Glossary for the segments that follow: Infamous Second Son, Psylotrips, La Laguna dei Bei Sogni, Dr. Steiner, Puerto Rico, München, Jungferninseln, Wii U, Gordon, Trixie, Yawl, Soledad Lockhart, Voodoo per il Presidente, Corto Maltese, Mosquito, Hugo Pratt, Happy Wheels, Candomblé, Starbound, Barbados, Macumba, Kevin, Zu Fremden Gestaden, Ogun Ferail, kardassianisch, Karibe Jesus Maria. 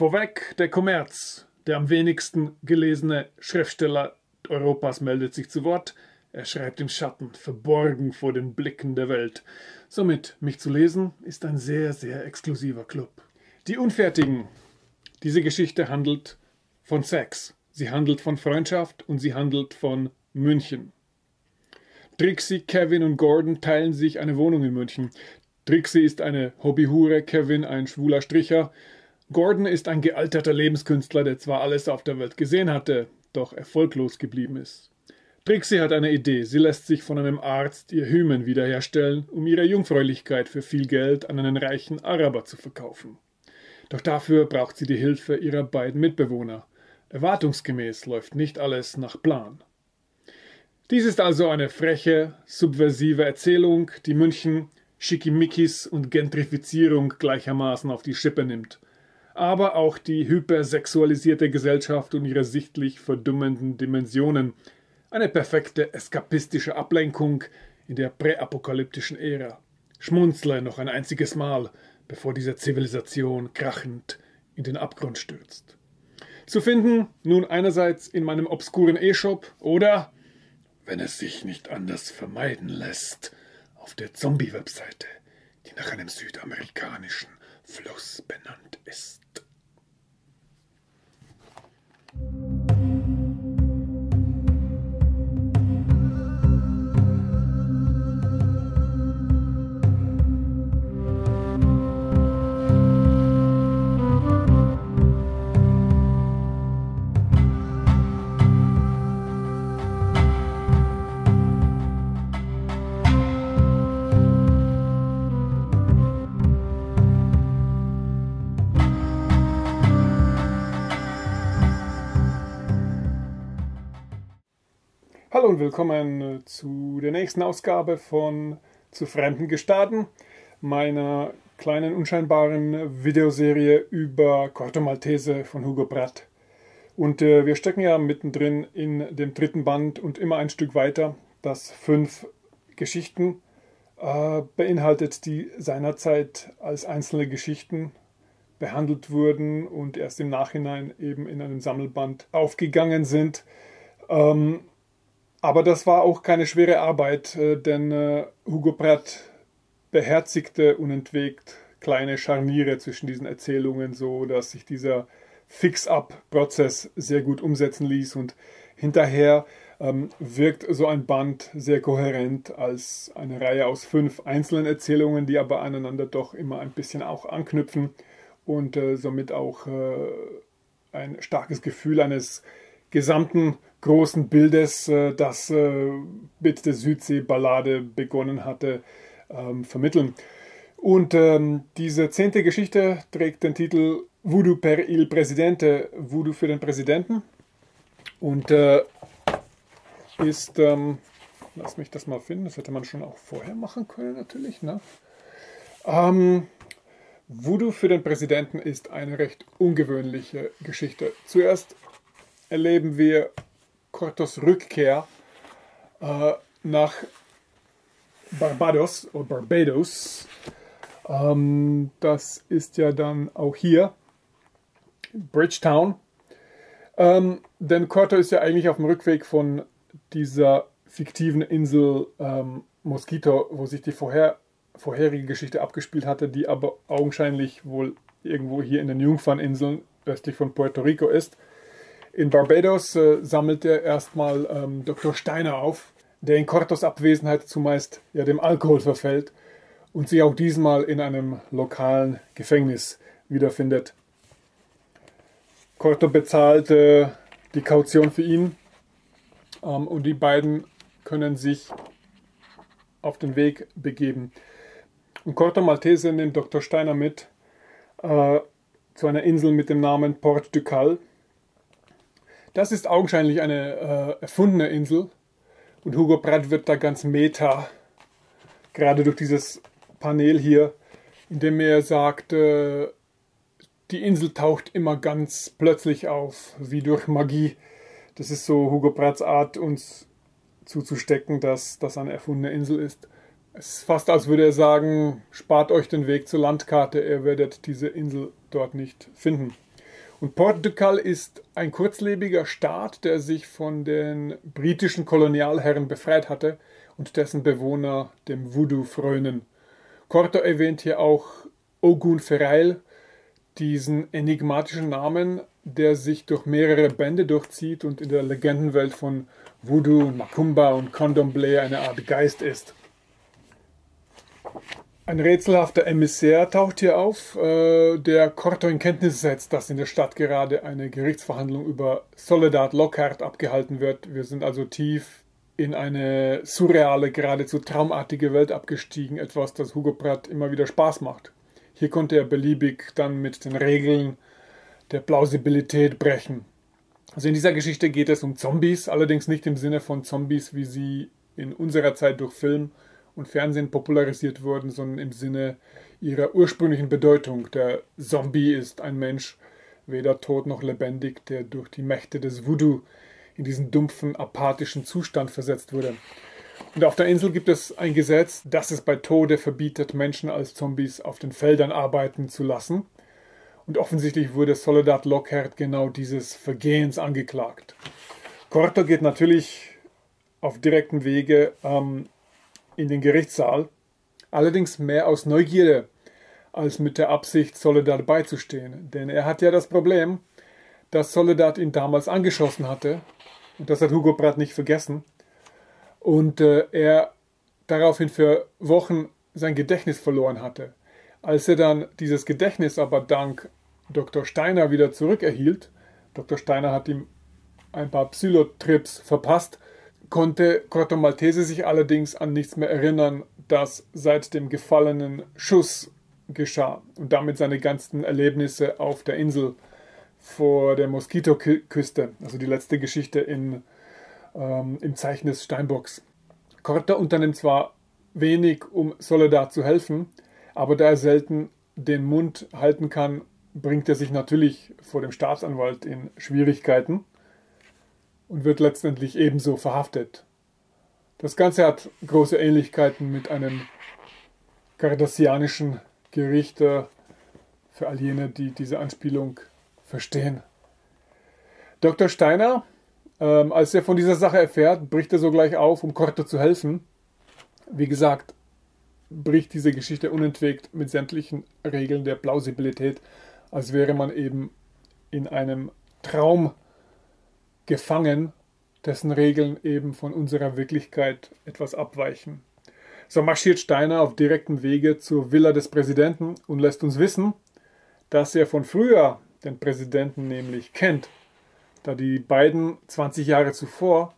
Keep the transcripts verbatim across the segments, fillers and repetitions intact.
Vorweg der Kommerz. Der am wenigsten gelesene Schriftsteller Europas meldet sich zu Wort. Er schreibt im Schatten, verborgen vor den Blicken der Welt. Somit, mich zu lesen, ist ein sehr, sehr exklusiver Club. Die Unfertigen. Diese Geschichte handelt von Sex. Sie handelt von Freundschaft und sie handelt von München. Trixie, Kevin und Gordon teilen sich eine Wohnung in München. Trixie ist eine Hobbyhure, Kevin ein schwuler Stricher. Gordon ist ein gealterter Lebenskünstler, der zwar alles auf der Welt gesehen hatte, doch erfolglos geblieben ist. Trixie hat eine Idee. Sie lässt sich von einem Arzt ihr Hymen wiederherstellen, um ihre Jungfräulichkeit für viel Geld an einen reichen Araber zu verkaufen. Doch dafür braucht sie die Hilfe ihrer beiden Mitbewohner. Erwartungsgemäß läuft nicht alles nach Plan. Dies ist also eine freche, subversive Erzählung, die München, Schickimickis und Gentrifizierung gleichermaßen auf die Schippe nimmt. Aber auch die hypersexualisierte Gesellschaft und ihre sichtlich verdummenden Dimensionen. Eine perfekte eskapistische Ablenkung in der präapokalyptischen Ära. Schmunzle noch ein einziges Mal, bevor diese Zivilisation krachend in den Abgrund stürzt. Zu finden nun einerseits in meinem obskuren E-Shop oder, wenn es sich nicht anders vermeiden lässt, auf der Zombie-Webseite, die nach einem südamerikanischen Fluss benannt ist. Hallo und willkommen zu der nächsten Ausgabe von Zu Fremden Gestaden, meiner kleinen unscheinbaren Videoserie über Corto Maltese von Hugo Pratt. Und äh, wir stecken ja mittendrin in dem dritten Band und immer ein Stück weiter, das fünf Geschichten äh, beinhaltet, die seinerzeit als einzelne Geschichten behandelt wurden und erst im Nachhinein eben in einem Sammelband aufgegangen sind. Ähm, Aber das war auch keine schwere Arbeit, denn Hugo Pratt beherzigte unentwegt kleine Scharniere zwischen diesen Erzählungen, so dass sich dieser Fix-up-Prozess sehr gut umsetzen ließ. Und hinterher ähm, wirkt so ein Band sehr kohärent als eine Reihe aus fünf einzelnen Erzählungen, die aber aneinander doch immer ein bisschen auch anknüpfen und äh, somit auch äh, ein starkes Gefühl eines gesamten großen Bildes, das mit der Südsee-Ballade begonnen hatte, vermitteln. Und diese zehnte Geschichte trägt den Titel Voodoo per il Presidente, Voodoo für den Präsidenten, und ist, lass mich das mal finden, das hätte man schon auch vorher machen können natürlich, ne? Ähm, Voodoo für den Präsidenten ist eine recht ungewöhnliche Geschichte. Zuerst erleben wir Cortos Rückkehr äh, nach Barbados oder Barbados. Ähm, das ist ja dann auch hier Bridgetown. Ähm, denn Corto ist ja eigentlich auf dem Rückweg von dieser fiktiven Insel ähm, Mosquito, wo sich die vorher, vorherige Geschichte abgespielt hatte, die aber augenscheinlich wohl irgendwo hier in den Jungferninseln östlich von Puerto Rico ist. In Barbados äh, sammelt er erstmal ähm, Doktor Steiner auf, der in Cortos Abwesenheit zumeist ja dem Alkohol verfällt und sich auch diesmal in einem lokalen Gefängnis wiederfindet. Corto bezahlt äh, die Kaution für ihn ähm, und die beiden können sich auf den Weg begeben. Und Corto Maltese nimmt Doktor Steiner mit äh, zu einer Insel mit dem Namen Port Ducal. Das ist augenscheinlich eine äh, erfundene Insel und Hugo Pratt wird da ganz meta, gerade durch dieses Panel hier, indem er sagt, äh, die Insel taucht immer ganz plötzlich auf, wie durch Magie. Das ist so Hugo Pratts Art, uns zuzustecken, dass das eine erfundene Insel ist. Es ist fast, als würde er sagen, spart euch den Weg zur Landkarte, ihr werdet diese Insel dort nicht finden. Und Port Ducal ist ein kurzlebiger Staat, der sich von den britischen Kolonialherren befreit hatte und dessen Bewohner dem Voodoo frönen. Corto erwähnt hier auch Ogun Ferail, diesen enigmatischen Namen, der sich durch mehrere Bände durchzieht und in der Legendenwelt von Voodoo und Macumba und Candomblé eine Art Geist ist. Ein rätselhafter Emissär taucht hier auf, der Corto in Kenntnis setzt, dass in der Stadt gerade eine Gerichtsverhandlung über Soledad Lockhart abgehalten wird. Wir sind also tief in eine surreale, geradezu traumartige Welt abgestiegen, etwas, das Hugo Pratt immer wieder Spaß macht. Hier konnte er beliebig dann mit den Regeln der Plausibilität brechen. Also in dieser Geschichte geht es um Zombies, allerdings nicht im Sinne von Zombies, wie sie in unserer Zeit durch Film und Fernsehen popularisiert wurden, sondern im Sinne ihrer ursprünglichen Bedeutung. Der Zombie ist ein Mensch, weder tot noch lebendig, der durch die Mächte des Voodoo in diesen dumpfen, apathischen Zustand versetzt wurde. Und auf der Insel gibt es ein Gesetz, das es bei Tode verbietet, Menschen als Zombies auf den Feldern arbeiten zu lassen. Und offensichtlich wurde Soledad Lockhart genau dieses Vergehens angeklagt. Corto geht natürlich auf direktem Wege ähm, in den Gerichtssaal, allerdings mehr aus Neugierde als mit der Absicht, Soledad beizustehen. Denn er hat ja das Problem, dass Soledad ihn damals angeschossen hatte. Und das hat Hugo Pratt nicht vergessen. Und äh, er daraufhin für Wochen sein Gedächtnis verloren hatte. Als er dann dieses Gedächtnis aber dank Doktor Steiner wieder zurückerhielt, Doktor Steiner hat ihm ein paar Psylotrips verpasst, konnte Corto Maltese sich allerdings an nichts mehr erinnern, das seit dem gefallenen Schuss geschah und damit seine ganzen Erlebnisse auf der Insel vor der Moskito-Küste, also die letzte Geschichte in, ähm, im Zeichen des Steinbocks. Corto unternimmt zwar wenig, um Soledad zu helfen, aber da er selten den Mund halten kann, bringt er sich natürlich vor dem Staatsanwalt in Schwierigkeiten und wird letztendlich ebenso verhaftet. Das Ganze hat große Ähnlichkeiten mit einem kardassianischen Gericht für all jene, die diese Anspielung verstehen. Doktor Steiner, ähm, als er von dieser Sache erfährt, bricht er sogleich auf, um Corto zu helfen. Wie gesagt, bricht diese Geschichte unentwegt mit sämtlichen Regeln der Plausibilität, als wäre man eben in einem Traum gefangen, dessen Regeln eben von unserer Wirklichkeit etwas abweichen. So marschiert Steiner auf direktem Wege zur Villa des Präsidenten und lässt uns wissen, dass er von früher den Präsidenten nämlich kennt, da die beiden zwanzig Jahre zuvor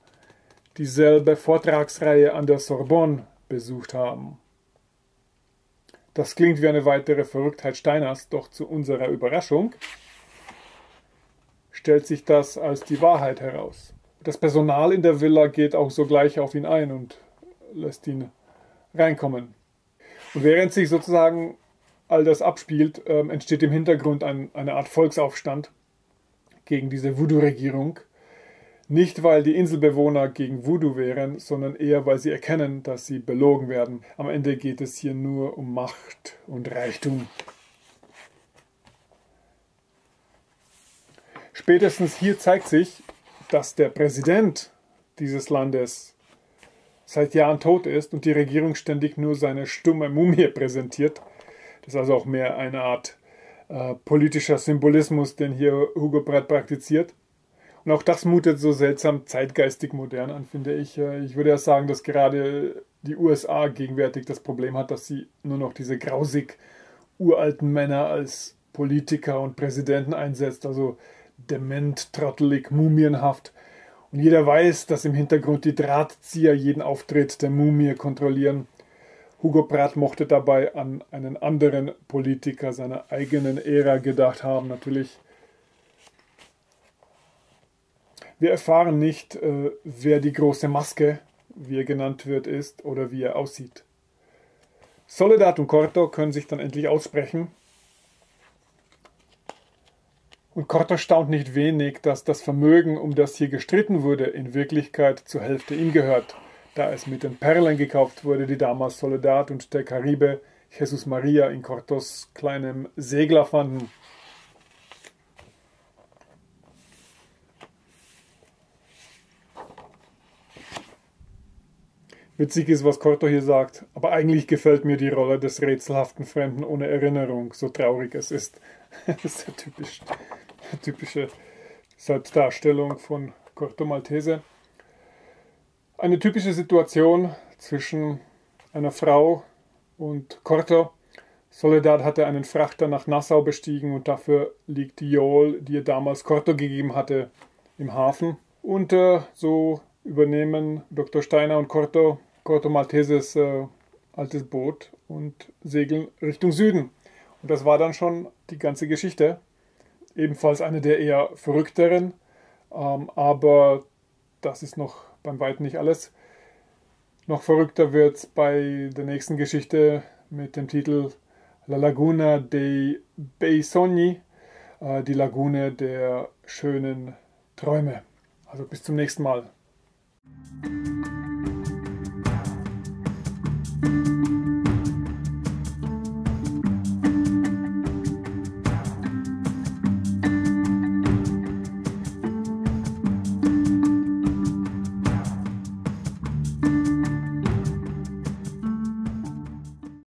dieselbe Vortragsreihe an der Sorbonne besucht haben. Das klingt wie eine weitere Verrücktheit Steiners, doch zu unserer Überraschung stellt sich das als die Wahrheit heraus. Das Personal in der Villa geht auch sogleich auf ihn ein und lässt ihn reinkommen. Und während sich sozusagen all das abspielt, äh, entsteht im Hintergrund ein, eine Art Volksaufstand gegen diese Voodoo-Regierung. Nicht, weil die Inselbewohner gegen Voodoo wären, sondern eher, weil sie erkennen, dass sie belogen werden. Am Ende geht es hier nur um Macht und Reichtum. Spätestens hier zeigt sich, dass der Präsident dieses Landes seit Jahren tot ist und die Regierung ständig nur seine stumme Mumie präsentiert. Das ist also auch mehr eine Art äh, politischer Symbolismus, den hier Hugo Pratt praktiziert. Und auch das mutet so seltsam zeitgeistig modern an, finde ich. Ich würde ja sagen, dass gerade die U S A gegenwärtig das Problem hat, dass sie nur noch diese grausig uralten Männer als Politiker und Präsidenten einsetzt. Also dement, trottelig, mumienhaft. Und jeder weiß, dass im Hintergrund die Drahtzieher jeden Auftritt der Mumie kontrollieren. Hugo Pratt mochte dabei an einen anderen Politiker seiner eigenen Ära gedacht haben, natürlich. Wir erfahren nicht, äh, wer die große Maske, wie er genannt wird, ist oder wie er aussieht. Soledad und Corto können sich dann endlich aussprechen. Und Corto staunt nicht wenig, dass das Vermögen, um das hier gestritten wurde, in Wirklichkeit zur Hälfte ihm gehört, da es mit den Perlen gekauft wurde, die damals Soledad und der Karibe Jesus Maria in Cortos kleinem Segler fanden. Witzig ist, was Corto hier sagt, aber eigentlich gefällt mir die Rolle des rätselhaften Fremden ohne Erinnerung, so traurig es ist. Das ist ja typisch, eine typische Selbstdarstellung von Corto Maltese. Eine typische Situation zwischen einer Frau und Corto. Soledad hatte einen Frachter nach Nassau bestiegen und dafür liegt die Yawl, die ihr damals Corto gegeben hatte, im Hafen. Und äh, so übernehmen Doktor Steiner und Corto, Corto Malteses äh, altes Boot und segeln Richtung Süden. Und das war dann schon die ganze Geschichte. Ebenfalls eine der eher verrückteren, ähm, aber das ist noch beim Weitem nicht alles. Noch verrückter wird es bei der nächsten Geschichte mit dem Titel La Laguna dei Bei Sogni, äh, die Lagune der schönen Träume. Also bis zum nächsten Mal.